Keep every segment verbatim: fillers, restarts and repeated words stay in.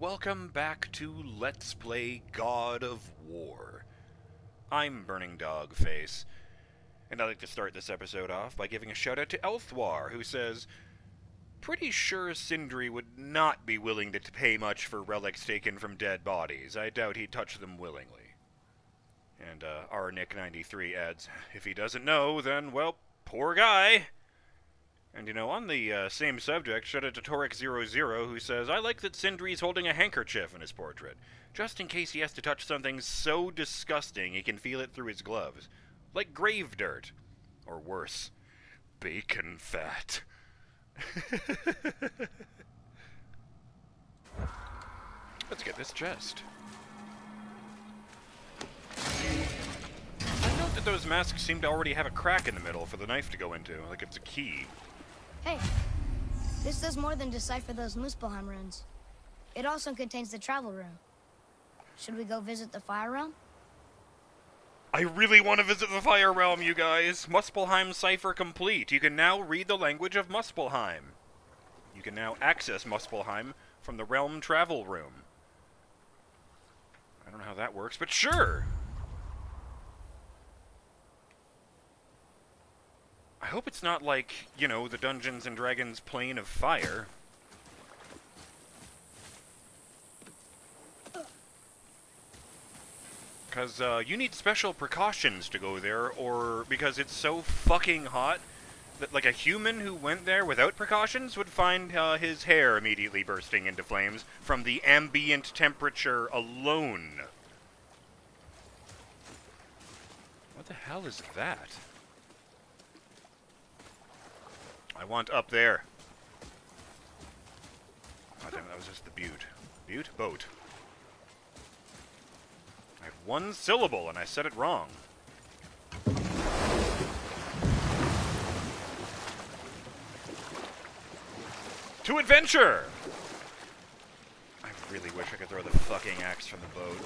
Welcome back to Let's Play God of War. I'm Burning Dog Face, and I'd like to start this episode off by giving a shout-out to Elthwar, who says, "Pretty sure Sindri would not be willing to pay much for relics taken from dead bodies. I doubt he'd touch them willingly." And uh, r nick ninety-three adds, "If he doesn't know, then, well, poor guy." And, you know, on the uh, same subject, shout out to Torek zero zero, who says, "I like that Sindri's holding a handkerchief in his portrait, just in case he has to touch something so disgusting he can feel it through his gloves. Like grave dirt. Or worse, bacon fat." Let's get this chest. I note that those masks seem to already have a crack in the middle for the knife to go into, like it's a key. Hey, this does more than decipher those Muspelheim runes. It also contains the travel room. Should we go visit the Fire Realm? I really want to visit the Fire Realm, you guys! Muspelheim Cipher complete! You can now read the language of Muspelheim. You can now access Muspelheim from the Realm Travel Room. I don't know how that works, but sure! I hope it's not like, you know, the Dungeons and Dragons Plane of Fire. Because uh, you need special precautions to go there, or because it's so fucking hot that, like, a human who went there without precautions would find uh, his hair immediately bursting into flames from the ambient temperature alone. What the hell is that? I want up there. Oh, damn, that was just the butte. Butte? Boat. I had one syllable and I said it wrong. To adventure! I really wish I could throw the fucking axe from the boat.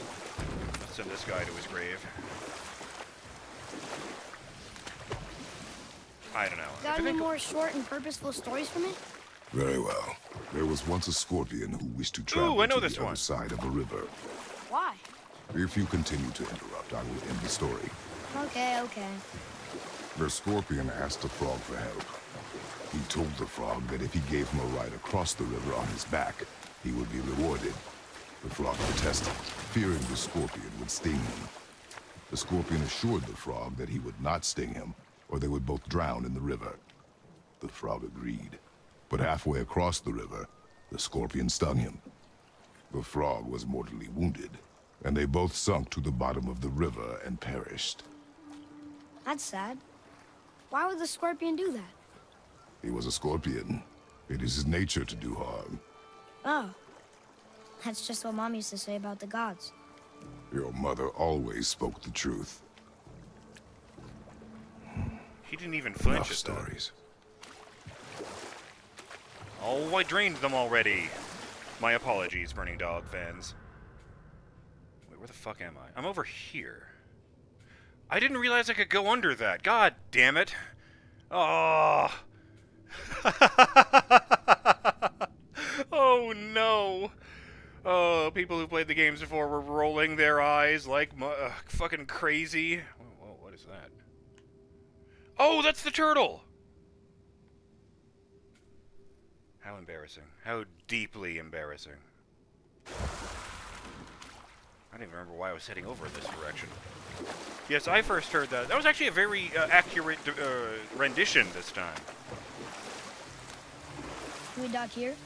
Let's send this guy to his grave. I don't know. Got any more short and purposeful stories from it? Very well. There was once a scorpion who wished to travel Ooh, I know to this the one. other side of a river. Why? If you continue to interrupt, I will end the story. Okay, okay. The scorpion asked the frog for help. He told the frog that if he gave him a ride across the river on his back, he would be rewarded. The frog protested, fearing the scorpion would sting him. The scorpion assured the frog that he would not sting him, or they would both drown in the river. The frog agreed, but halfway across the river, the scorpion stung him. The frog was mortally wounded, and they both sunk to the bottom of the river and perished. That's sad. Why would the scorpion do that? He was a scorpion. It is his nature to do harm. Oh. That's just what Mom used to say about the gods. Your mother always spoke the truth. He didn't even flinch at stories. Oh, I drained them already. My apologies, Burning Dog fans. Wait, where the fuck am I? I'm over here. I didn't realize I could go under that. God damn it. Oh. Oh no. Oh, people who played the games before were rolling their eyes like uh, fucking crazy. Whoa, whoa, what is that? Oh, that's the turtle! How embarrassing. How deeply embarrassing. I don't even remember why I was heading over in this direction. Yes, I first heard that. That was actually a very uh, accurate uh, rendition this time. Can we dock here?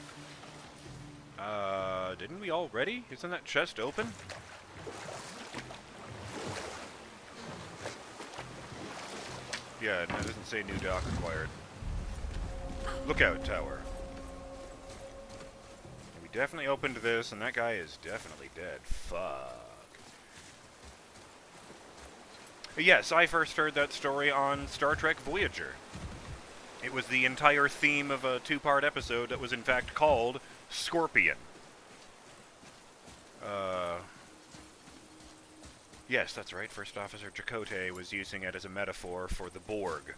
Uh, didn't we already? Isn't that chest open? Yeah, no, it doesn't say new dock required. Lookout tower. We definitely opened this, and that guy is definitely dead. Fuck. Yes, I first heard that story on Star Trek Voyager. It was the entire theme of a two-part episode that was in fact called Scorpion. Uh... Yes, that's right. First Officer Chakotay was using it as a metaphor for the Borg,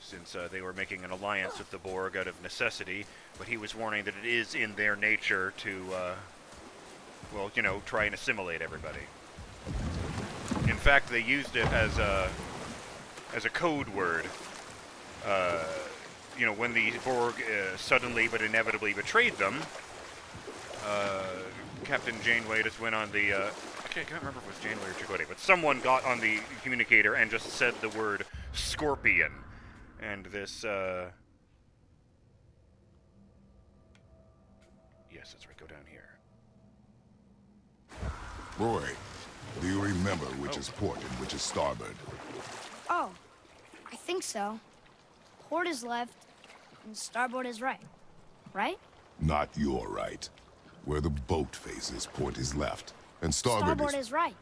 since uh, they were making an alliance with the Borg out of necessity, but he was warning that it is in their nature to uh, will, you know, try and assimilate everybody. In fact, they used it as a as a code word. Uh, you know, when the Borg uh, suddenly but inevitably betrayed them, uh, Captain Janeway just went on the... Uh, okay, I can't remember if it was Janeway or Chakotay, but someone got on the communicator and just said the word Scorpion. And this... Uh, yes, that's right, go down here. Roy, do you remember which oh. is port and which is starboard? Oh, I think so. Port is left, and starboard is right. Right? Not your right. Where the boat faces, port is left, and starboard, starboard is... is right.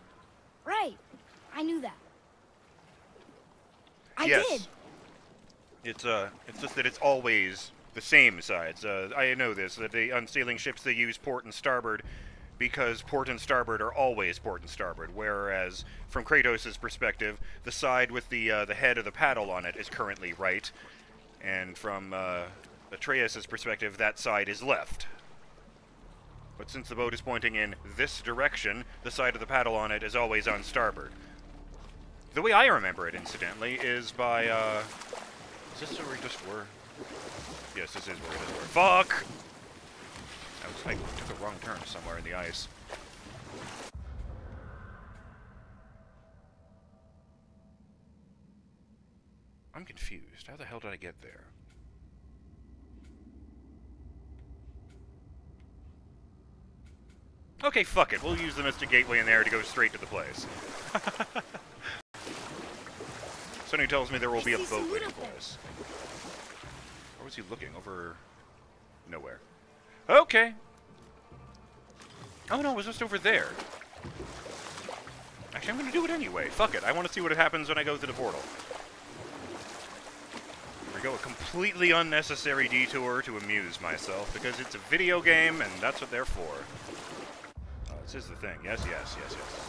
Right. I knew that. I yes. did. It's uh, it's just that it's always the same sides. Uh, I know this, that the unsailing ships, they use port and starboard because port and starboard are always port and starboard, whereas from Kratos' perspective, the side with the uh, the head of the paddle on it is currently right, and from uh, Atreus' perspective, that side is left. But since the boat is pointing in this direction, the side of the paddle on it is always on starboard. The way I remember it, incidentally, is by... Uh, is this where we just were? Yes, this is where we just were. Fuck! I took a wrong turn somewhere in the ice. I'm confused. How the hell did I get there? Okay, fuck it. We'll use the Mystic Gateway in there to go straight to the place. Sonny tells me there will be a boat waiting for us. Where was he looking? Over... nowhere. Okay! Oh no, it was just over there. Actually, I'm gonna do it anyway. Fuck it. I want to see what happens when I go through the portal. Here we go. A completely unnecessary detour to amuse myself, because it's a video game, and that's what they're for. Oh, this is the thing. Yes, yes, yes, yes.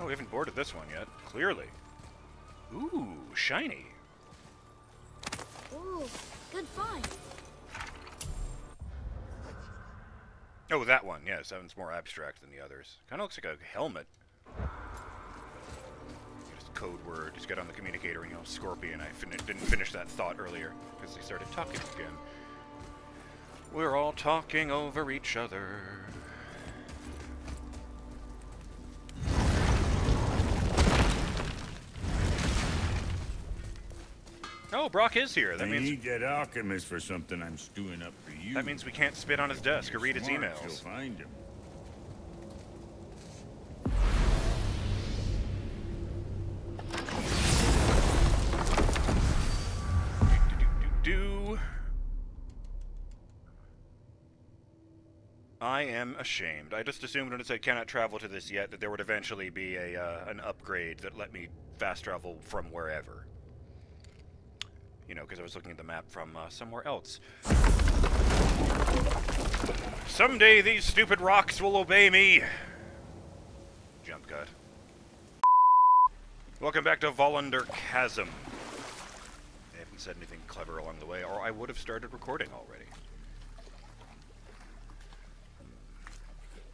Oh, we haven't boarded this one yet. Clearly. Ooh, shiny. Ooh, good find. Oh, that one. Yes, that one's more abstract than the others. Kind of looks like a helmet. Just code word. Just get on the communicator and you'll Scorpion. I fin didn't finish that thought earlier because they started talking again. We're all talking over each other. Oh, Brok is here. That I means need that alchemist for something I'm stewing up for you. That means we can't spit on his desk You're or read his emails. You'll find him. Do, do, do, do. I am ashamed. I just assumed when it said cannot travel to this yet that there would eventually be a uh, an upgrade that let me fast travel from wherever. You know, because I was looking at the map from uh, somewhere else. Someday these stupid rocks will obey me! Jump cut. Welcome back to Völundr Chasm. I haven't said anything clever along the way, or I would have started recording already.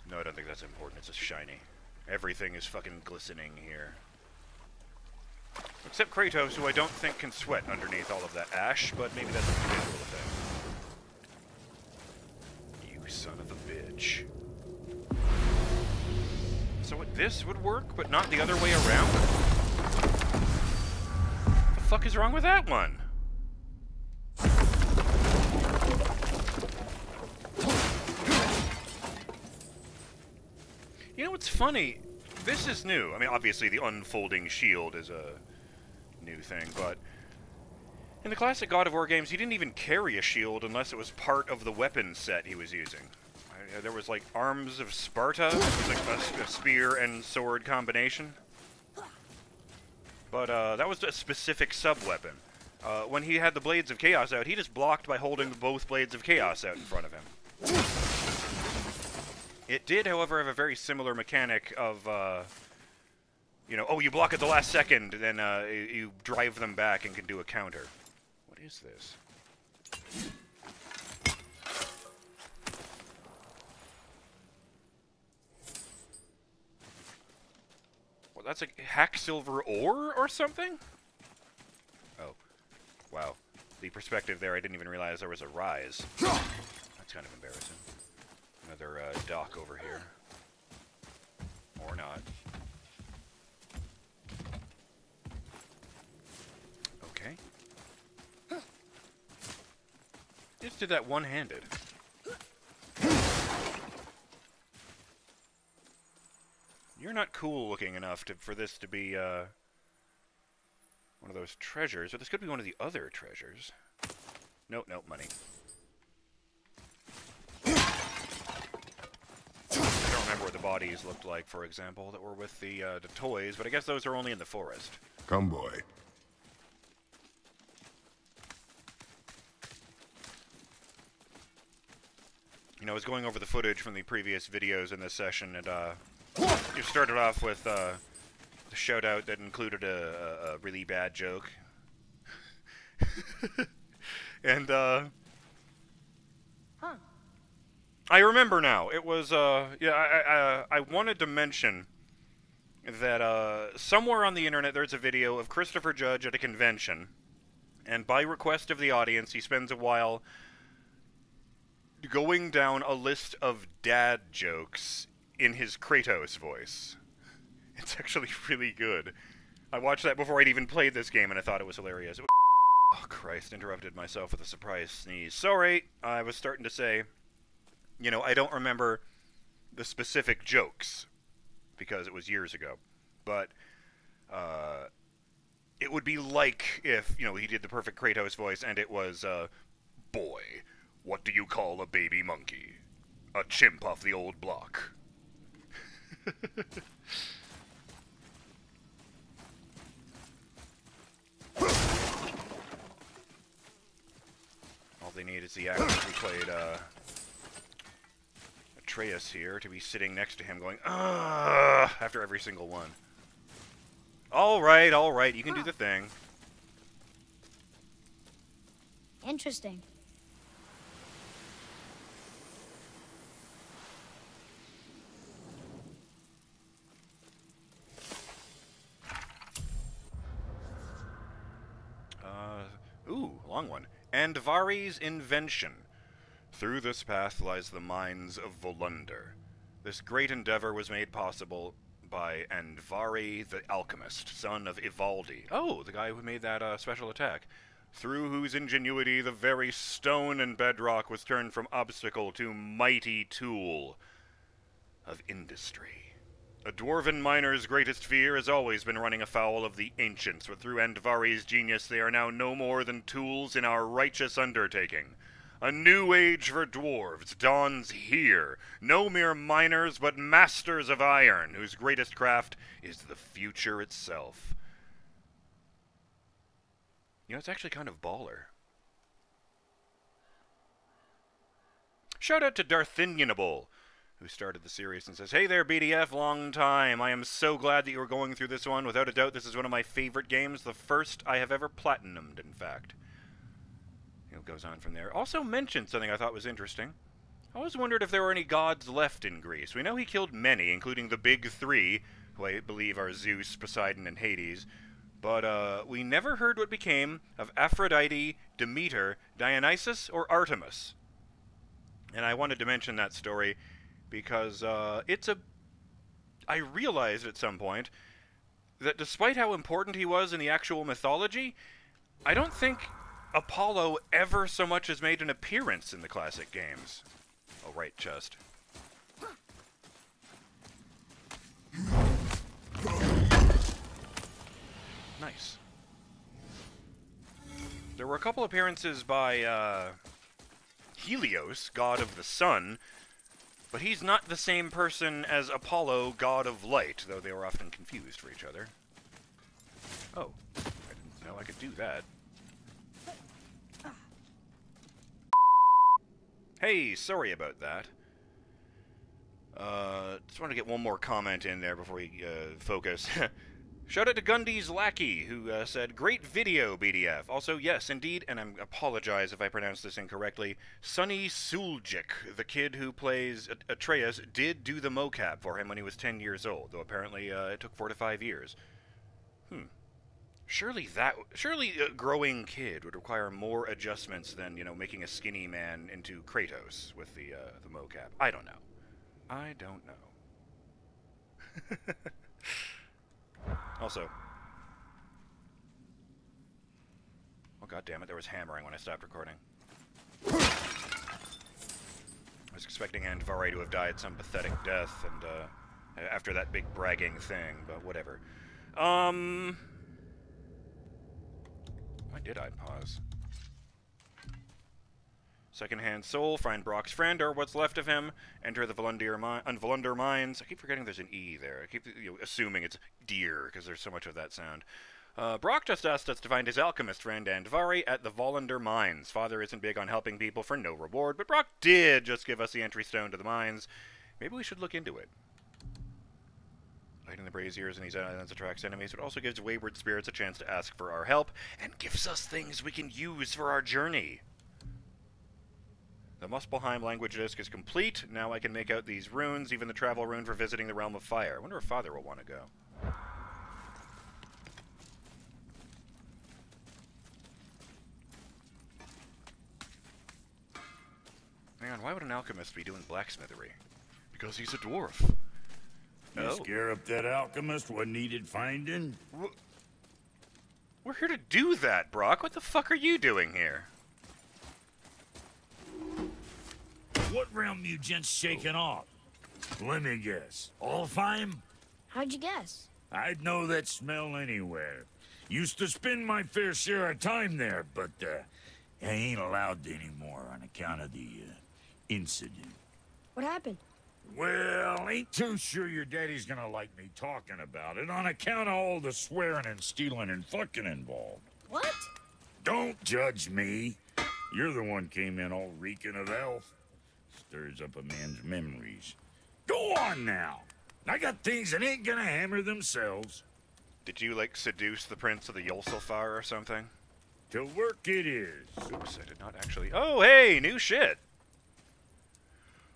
No, I don't think that's important. It's just shiny. Everything is fucking glistening here. Except Kratos, who I don't think can sweat underneath all of that ash, but maybe that's a visual thing. You son of a bitch. So what, this would work, but not the other way around? What the fuck is wrong with that one? You know what's funny? This is new. I mean, obviously the unfolding shield is a new thing, but in the classic God of War games, he didn't even carry a shield unless it was part of the weapon set he was using. I, there was like Arms of Sparta, which was like a, a spear and sword combination. But uh, that was a specific sub-weapon. Uh, when he had the Blades of Chaos out, he just blocked by holding both Blades of Chaos out in front of him. It did, however, have a very similar mechanic of, uh, you know, oh, you block at the last second, then uh, you drive them back and can do a counter. What is this? Well, that's a hack silver ore or something? Oh. Wow. The perspective there, I didn't even realize there was a rise. That's kind of embarrassing. Another uh, dock over here. Or not. Okay. Just did that one-handed. You're not cool looking enough to, for this to be uh, one of those treasures, but this could be one of the other treasures. Nope, nope, money. What the bodies looked like, for example, that were with the uh, the toys, but I guess those are only in the forest. Come, boy. You know, I was going over the footage from the previous videos in this session, and uh, you started off with uh, a shout-out that included a, a really bad joke. and, uh... Huh. I remember now. It was, uh, yeah, I, I, I wanted to mention that uh, somewhere on the internet there's a video of Christopher Judge at a convention, and by request of the audience, he spends a while going down a list of dad jokes in his Kratos voice. It's actually really good. I watched that before I'd even played this game, and I thought it was hilarious. It was oh, Christ, interrupted myself with a surprise sneeze. Sorry, I was starting to say... You know, I don't remember the specific jokes, because it was years ago, but uh, it would be like if, you know, he did the perfect Kratos voice, and it was, uh, boy, what do you call a baby monkey? A chimp off the old block. All they need is the actor who played, uh... Atreus here to be sitting next to him going, ah, after every single one. All right, all right, you can huh. do the thing. Interesting. Uh, ooh, long one. Andvari's invention. Through this path lies the Mines of Volunder. This great endeavor was made possible by Andvari the Alchemist, son of Ivaldi. Oh, the guy who made that uh, special attack. Through whose ingenuity the very stone and bedrock was turned from obstacle to mighty tool of industry. A dwarven miner's greatest fear has always been running afoul of the ancients, but through Andvari's genius they are now no more than tools in our righteous undertaking. A new age for dwarves dawns here, no mere miners but masters of iron, whose greatest craft is the future itself. You know, it's actually kind of baller. Shout out to Darthinianable, who started the series and says, hey there B D F, long time. I am so glad that you were going through this one. Without a doubt, this is one of my favorite games, the first I have ever platinumed, in fact. It goes on from there. Also mentioned something I thought was interesting. I always wondered if there were any gods left in Greece. We know he killed many, including the big three, who I believe are Zeus, Poseidon, and Hades, but uh, we never heard what became of Aphrodite, Demeter, Dionysus, or Artemis. And I wanted to mention that story because uh, it's a... I realized at some point that despite how important he was in the actual mythology, I don't think... Apollo ever so much has made an appearance in the classic games. Oh, right chest. Nice. There were a couple appearances by uh, Helios, god of the sun, but he's not the same person as Apollo, god of light, though they were often confused for each other. Oh, I didn't know I could do that. Hey, sorry about that. Uh, just wanted to get one more comment in there before we uh, focus. Shout out to Gundy's Lackey, who uh, said, great video, B D F. Also, yes, indeed, and I apologize if I pronounce this incorrectly, Sonny Suljic, the kid who plays Atreus, did do the mocap for him when he was ten years old, though apparently uh, it took four to five years. Hmm. Surely that, surely a growing kid would require more adjustments than, you know, making a skinny man into Kratos with the, uh, the mocap. I don't know. I don't know. Also, oh god damn it! There was hammering when I stopped recording. I was expecting Andvari to have died some pathetic death, and uh, after that big bragging thing, but whatever. Um, why did I pause? Secondhand soul, find Brok's friend, or what's left of him, enter the Völundr mi Mines. I keep forgetting there's an E there. I keep you know, assuming it's deer, because there's so much of that sound. Uh, Brok just asked us to find his alchemist friend, Andvari, at the Völundr Mines. Father isn't big on helping people for no reward, but Brok did just give us the entry stone to the mines. Maybe we should look into it. Lighting the braziers in these islands attracts enemies, but also gives wayward spirits a chance to ask for our help, and gives us things we can use for our journey. The Muspelheim language disc is complete. Now I can make out these runes, even the travel rune for visiting the Realm of Fire. I wonder if Father will want to go. Man, why would an alchemist be doing blacksmithery? Because he's a dwarf. You oh. Scare up that alchemist what needed finding? We're here to do that, Brok. What the fuck are you doing here? What realm you gents shaking off? Let me guess. Alfheim? How'd you guess? I'd know that smell anywhere. Used to spend my fair share of time there, but uh, I ain't allowed anymore on account of the uh, incident. What happened? Well, ain't too sure your daddy's gonna like me talking about it on account of all the swearing and stealing and fucking involved. What? Don't judge me. You're the one came in all reeking of elf. Stirs up a man's memories. Go on now! I got things that ain't gonna hammer themselves. Did you, like, seduce the Prince of the Yolsilfar or something? To work it is. Oops, I did not actually... Oh, hey! New shit!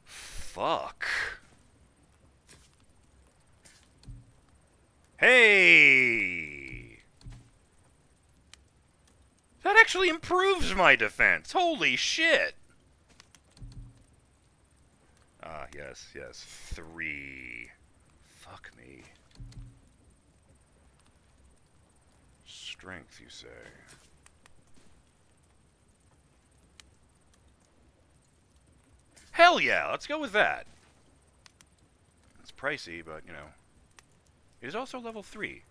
Fuck. Hey! That actually improves my defense! Holy shit! Ah, yes, yes. Three. Fuck me. Strength, you say? Hell yeah! Let's go with that! It's pricey, but, you know... It is also level three.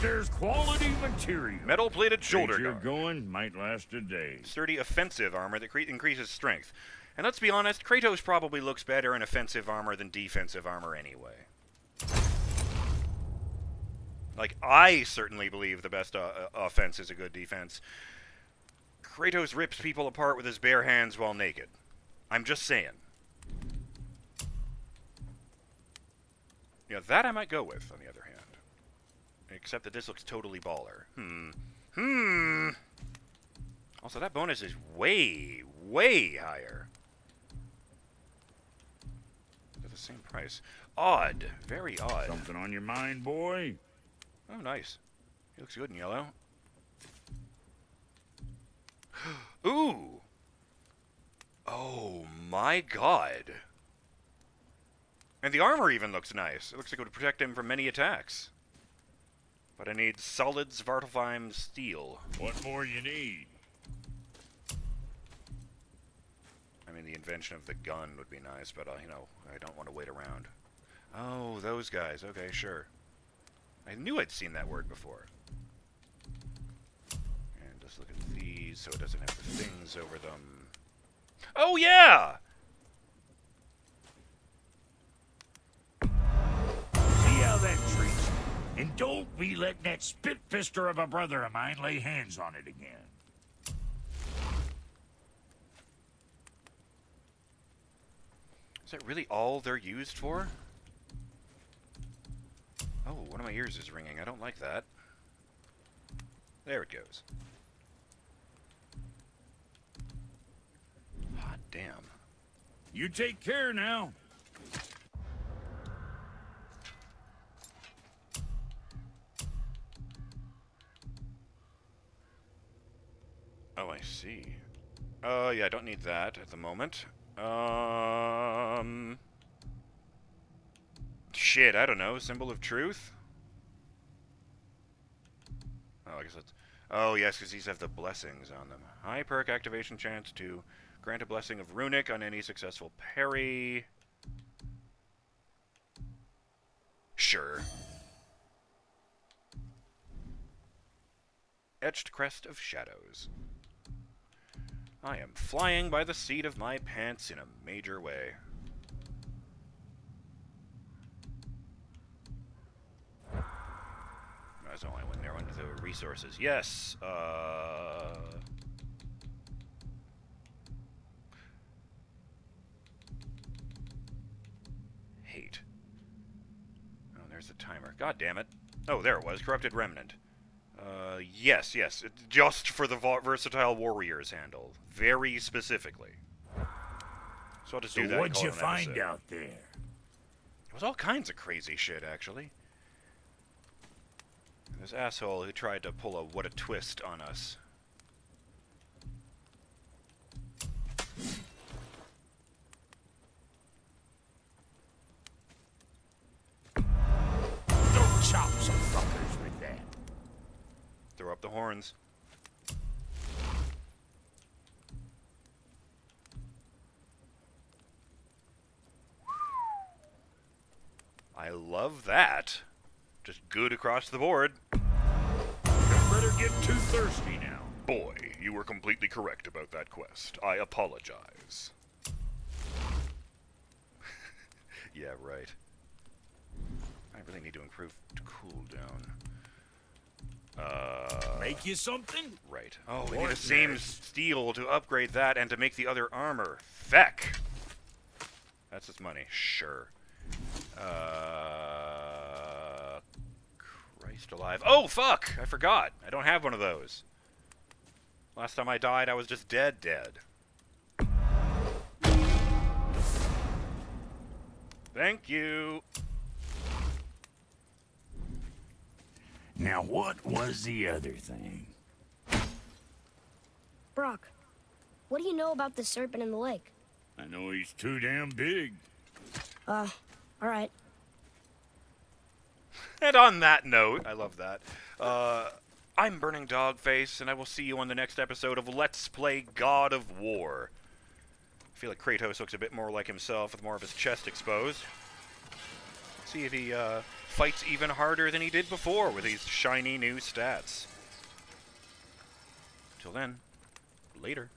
There's quality material. Metal-plated shoulder guard. You're going might last a day. Sturdy offensive armor that cre increases strength. And let's be honest, Kratos probably looks better in offensive armor than defensive armor anyway. Like, I certainly believe the best uh, offense is a good defense. Kratos rips people apart with his bare hands while naked. I'm just saying. Yeah, that I might go with, on the other hand. Except that this looks totally baller. Hmm. Hmm. Also, that bonus is way, way higher. Same price. Odd. Very odd. Something on your mind, boy? Oh, nice. He looks good in yellow. Ooh! Oh, my god. And the armor even looks nice. It looks like it would protect him from many attacks. But I need solid Svartalfheim steel. What more you need? I mean, the invention of the gun would be nice, but, uh, you know, I don't want to wait around. Oh, those guys. Okay, sure. I knew I'd seen that word before. And just look at these so it doesn't have the things over them. Oh, yeah! See how that treats you. And don't be letting that spit-fister of a brother of mine lay hands on it again. Is that really all they're used for? Oh, One of my ears is ringing. I don't like that. There it goes. Hot damn. You take care now. Oh, I see. Uh, yeah, I don't need that at the moment. Um... Shit, I don't know. Symbol of Truth? Oh, I guess that's... Oh, yes, because these have the blessings on them. High perk activation chance to grant a blessing of Runic on any successful parry. Sure. Etched Crest of Shadows. I am flying by the seat of my pants in a major way. That's the only one there under the resources. Yes! Uh... Hate. Oh, there's the timer. God damn it. Oh, there it was. Corrupted Remnant. Uh, yes, yes. Just for the Versatile Warriors handle. Very specifically. So I'll just do that. So what'd you find out there? It was all kinds of crazy shit, actually. This asshole who tried to pull a what a twist on us. Don't chop some fuckers with that. Throw up the horns. I love that. Just good across the board. Better get too thirsty now. Boy, you were completely correct about that quest. I apologize. Yeah, right. I really need to improve cooldown. Uh, make you something? Right. Oh, we need the same steel to upgrade that and to make the other armor. Feck! That's his money. Sure. Uh... Alive. Oh, fuck! I forgot. I don't have one of those. Last time I died, I was just dead, dead. Thank you! Now, what was the other thing? Brok, what do you know about the serpent in the lake? I know he's too damn big. Uh, alright. And on that note, I love that, uh, I'm Burning Dog Face, and I will see you on the next episode of Let's Play God of War. I feel like Kratos looks a bit more like himself with more of his chest exposed. See if he uh, fights even harder than he did before with these shiny new stats. Till then, later.